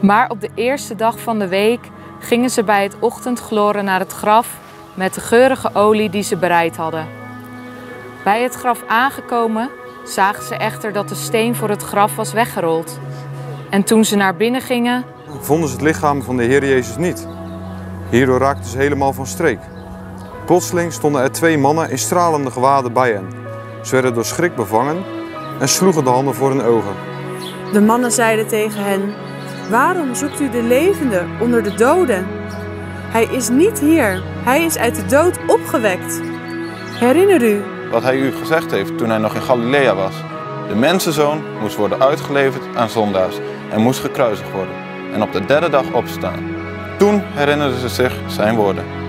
Maar op de eerste dag van de week gingen ze bij het ochtendgloren naar het graf met de geurige olie die ze bereid hadden. Bij het graf aangekomen zagen ze echter dat de steen voor het graf was weggerold. En toen ze naar binnen gingen, vonden ze het lichaam van de Heer Jezus niet. Hierdoor raakten ze helemaal van streek. Plotseling stonden er twee mannen in stralende gewaden bij hen. Ze werden door schrik bevangen en sloegen de handen voor hun ogen. De mannen zeiden tegen hen: waarom zoekt u de levende onder de doden? Hij is niet hier, hij is uit de dood opgewekt. Herinner u wat hij u gezegd heeft toen hij nog in Galilea was. De mensenzoon moest worden uitgeleverd aan zondaars en moest gekruisigd worden en op de derde dag opstaan. Toen herinnerden ze zich zijn woorden.